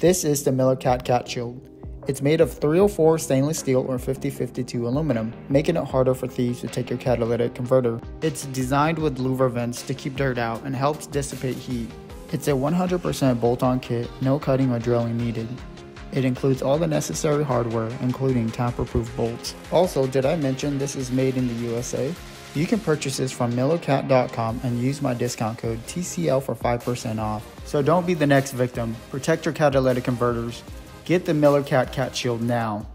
This is the MillerCat Cat Shield. It's made of 304 stainless steel or 50/52 aluminum, making it harder for thieves to take your catalytic converter. It's designed with louver vents to keep dirt out and helps dissipate heat. It's a 100% bolt-on kit, no cutting or drilling needed. It includes all the necessary hardware, including tamper-proof bolts. Also, did I mention this is made in the USA? You can purchase this from MillerCat.com and use my discount code TCL for 5% off. So don't be the next victim. Protect your catalytic converters. Get the MillerCat Cat Shield now.